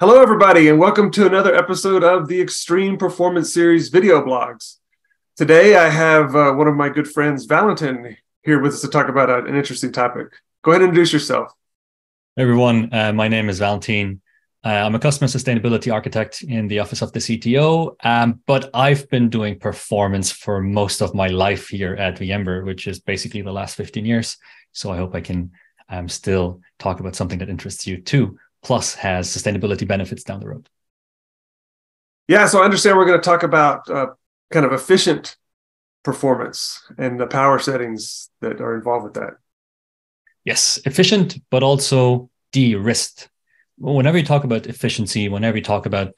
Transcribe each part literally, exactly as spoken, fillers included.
Hello, everybody, and welcome to another episode of the Extreme Performance Series video blogs. Today, I have uh, one of my good friends, Valentin, here with us to talk about uh, an interesting topic. Go ahead and introduce yourself. Hey, everyone. Uh, my name is Valentin. Uh, I'm a customer sustainability architect in the office of the C T O, um, but I've been doing performance for most of my life here at VMware, which is basically the last fifteen years. So I hope I can um, still talk about something that interests you, too. Plus has sustainability benefits down the road. Yeah, so I understand we're going to talk about uh, kind of efficient performance and the power settings that are involved with that. Yes, efficient, but also de-risked. Whenever you talk about efficiency, whenever you talk about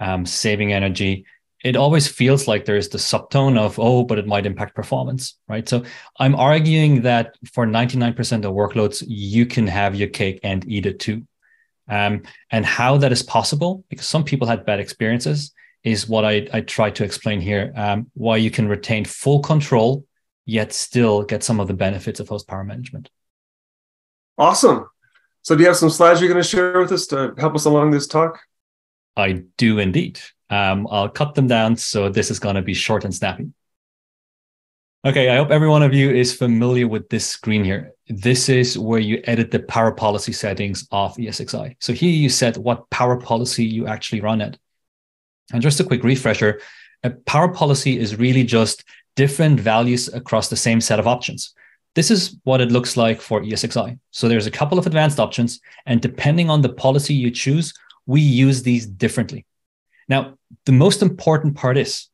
um, saving energy, it always feels like there is the subtone of, oh, but it might impact performance, right? So I'm arguing that for ninety-nine percent of workloads, you can have your cake and eat it too. Um, and how that is possible, because some people had bad experiences, is what I, I try to explain here, um, why you can retain full control, yet still get some of the benefits of host power management. Awesome. So do you have some slides you're going to share with us to help us along this talk? I do indeed. Um, I'll cut them down, so this is going to be short and snappy. Okay, I hope every one of you is familiar with this screen here. This is where you edit the power policy settings of ESXi. So here you set what power policy you actually run at. And just a quick refresher, a power policy is really just different values across the same set of options. This is what it looks like for ESXi. So there's a couple of advanced options, and depending on the policy you choose, we use these differently. Now, the most important part is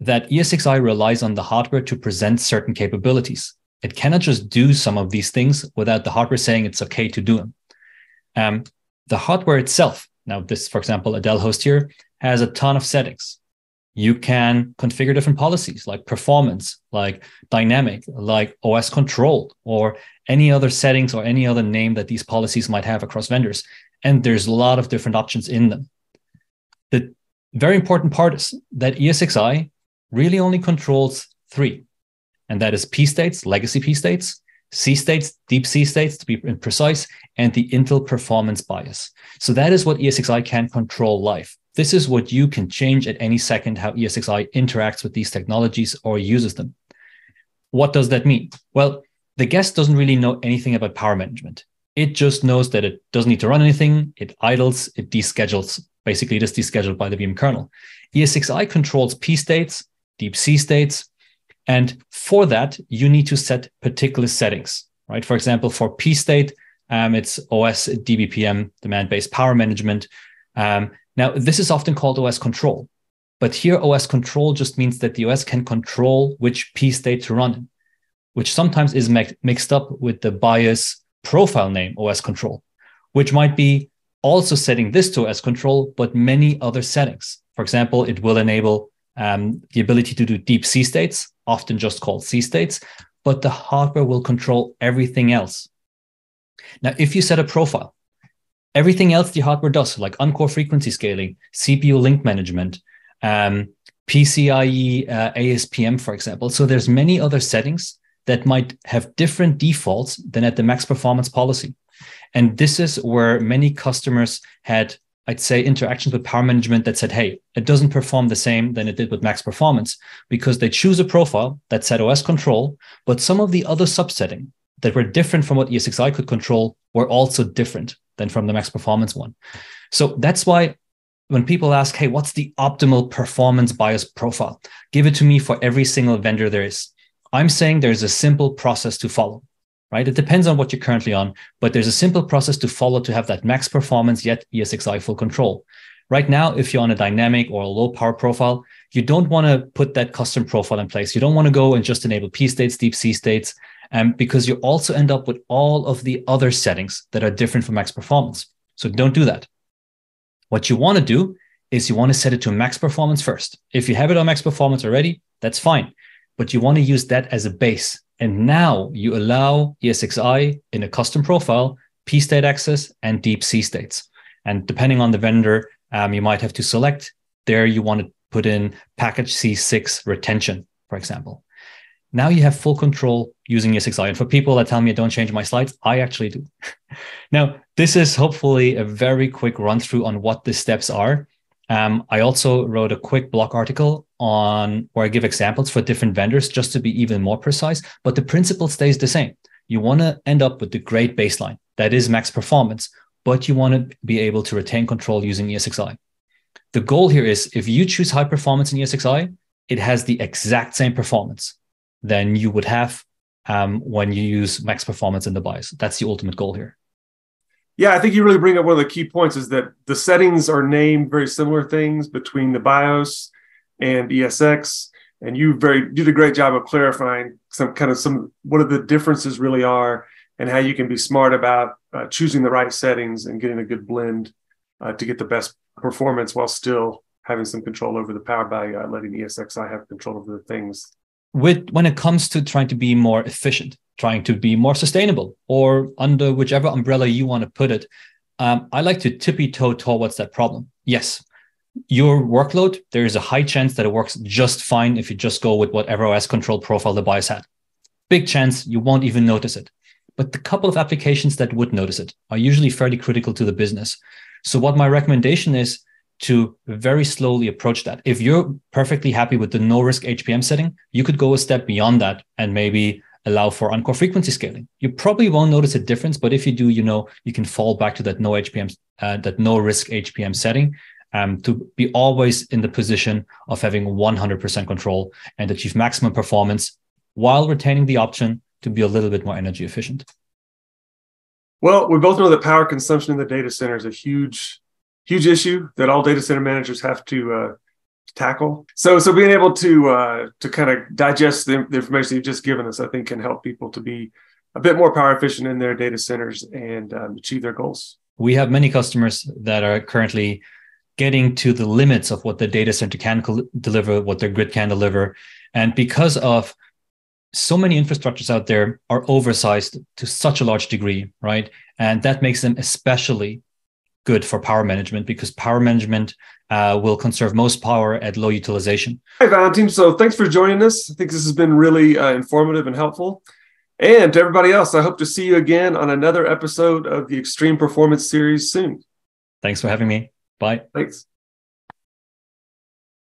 that ESXi relies on the hardware to present certain capabilities. It cannot just do some of these things without the hardware saying it's okay to do them. Um, the hardware itself, now this, for example, a Dell host here, has a ton of settings. You can configure different policies like performance, like dynamic, like O S controlled, or any other settings or any other name that these policies might have across vendors. And there's a lot of different options in them. The very important part is that ESXi really only controls three, and that is P states, legacy P states, C states, deep C states to be precise, and the Intel performance BIOS. So that is what ESXi can control live. This is what you can change at any second, how ESXi interacts with these technologies or uses them. What does that mean? Well, the guest doesn't really know anything about power management. It just knows that it doesn't need to run anything, it idles, it deschedules. Basically, it is descheduled by the V M kernel. ESXi controls P states, deep C states. And for that, you need to set particular settings, right? For example, for P state, um, it's O S D B P M, demand-based power management. Um, now, this is often called O S control, but here O S control just means that the O S can control which P state to run in, which sometimes is mixed up with the BIOS profile name O S control, which might be also setting this to O S control, but many other settings. For example, it will enable Um, the ability to do deep C states, often just called C states, but the hardware will control everything else. Now, if you set a profile, everything else the hardware does, like on-core frequency scaling, C P U link management, um, P C I E, uh, A S P M, for example. So there's many other settings that might have different defaults than at the max performance policy. And this is where many customers had, I'd say, interactions with power management that said, hey, it doesn't perform the same than it did with max performance, because they choose a profile that said O S control, but some of the other subsetting that were different from what ESXi could control were also different than from the max performance one. So that's why when people ask, hey, what's the optimal performance BIOS profile? Give it to me for every single vendor there is. I'm saying there's a simple process to follow. Right? It depends on what you're currently on, but there's a simple process to follow to have that max performance, yet ESXi full control. Right now, if you're on a dynamic or a low power profile, you don't want to put that custom profile in place. You don't want to go and just enable P states, deep C states, um, because you also end up with all of the other settings that are different from max performance. So don't do that. What you want to do is you want to set it to max performance first. If you have it on max performance already, that's fine, but you want to use that as a base. And now you allow ESXi in a custom profile, P state access and deep C states. And depending on the vendor, um, you might have to select there. You want to put in package C six retention, for example. Now you have full control using ESXi. And for people that tell me I don't change my slides, I actually do. Now, this is hopefully a very quick run through on what the steps are. Um, I also wrote a quick blog article on where I give examples for different vendors just to be even more precise, but the principle stays the same. You want to end up with the great baseline that is max performance, but you want to be able to retain control using ESXi. The goal here is if you choose high performance in ESXi, it has the exact same performance than you would have um, when you use max performance in the BIOS. That's the ultimate goal here. Yeah, I think you really bring up one of the key points is that the settings are named very similar things between the BIOS and ESX, and you very did a great job of clarifying some kind of some what are the differences really are and how you can be smart about uh, choosing the right settings and getting a good blend uh, to get the best performance while still having some control over the power value, uh, letting ESXi have control over the things. With when it comes to trying to be more efficient, trying to be more sustainable, or under whichever umbrella you want to put it, um, I like to tippy-toe towards that problem. Yes, your workload, there is a high chance that it works just fine if you just go with whatever O S control profile the BIOS had. Big chance you won't even notice it. But the couple of applications that would notice it are usually fairly critical to the business. So what my recommendation is to very slowly approach that. If you're perfectly happy with the no-risk H P M setting, you could go a step beyond that and maybe allow for on-core frequency scaling. You probably won't notice a difference, but if you do, you know, you can fall back to that no H P M, uh, that no-risk H P M setting um, to be always in the position of having one hundred percent control and achieve maximum performance while retaining the option to be a little bit more energy efficient. Well, we both know that power consumption in the data center is a huge Huge issue that all data center managers have to uh, tackle. So, so being able to uh, to kind of digest the, the information you've just given us, I think, can help people to be a bit more power efficient in their data centers and um, achieve their goals. We have many customers that are currently getting to the limits of what the data center can deliver, what their grid can deliver, and because of so many infrastructures out there are oversized to such a large degree, right? And that makes them especially good for power management because power management uh, will conserve most power at low utilization. Hi, Valentin. So thanks for joining us. I think this has been really uh, informative and helpful. And to everybody else, I hope to see you again on another episode of the Extreme Performance Series soon. Thanks for having me. Bye. Thanks.